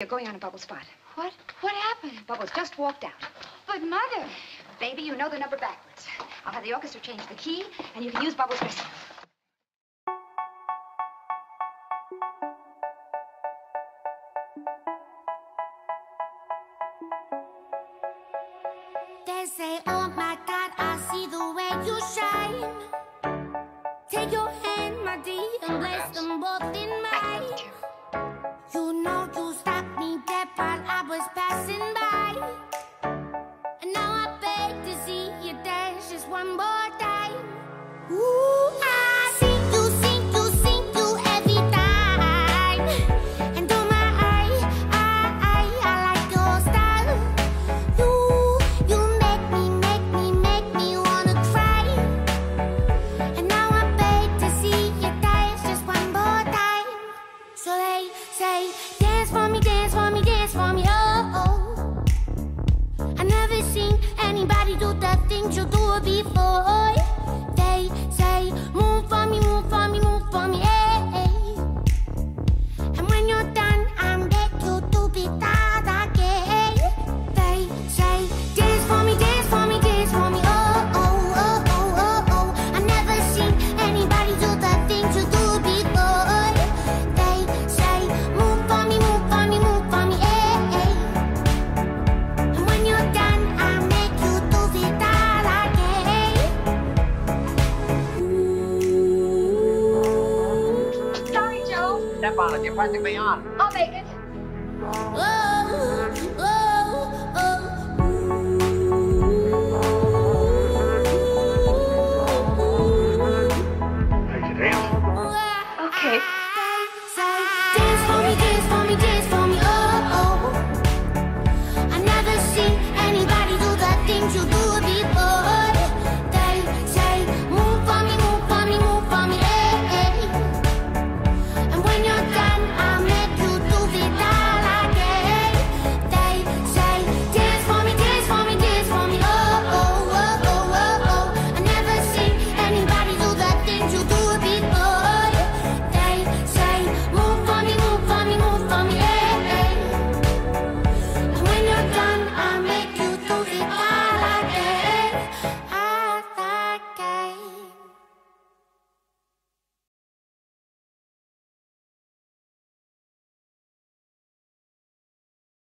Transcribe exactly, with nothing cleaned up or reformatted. You're going on a bubble spot. What? What happened? Bubbles just walked out. But Mother... Baby, you know the number backwards. I'll have the orchestra change the key, and you can use Bubbles' whistle. They say, oh my God, I see the way you shine. Take your hand, my dear, and place them both in mine. You know you stopped me dead while I was passing by. And now I beg to see you dance just one more time. Ooh, I see you, see you, see you every time. And oh my, I, I, I like your style. You, you make me, make me, make me wanna cry. And now I beg to see you dance just one more time. So they say, dance for me, dance for me, dance for me, oh, oh. I never seen anybody do the things you do before. They say, move for me, move for me, move for me, hey, hey. And when you're done, I'm back to do be that again. They say, dance for me, dance for me, dance for me, oh, oh, oh, oh, oh, oh. I never seen anybody do the things you do before. They say, move for me, move for me, move for me, hey, hey. And when you're done, I'll make you do it all again. Sorry, Joe. Step on it, you're practically on. I'll make it.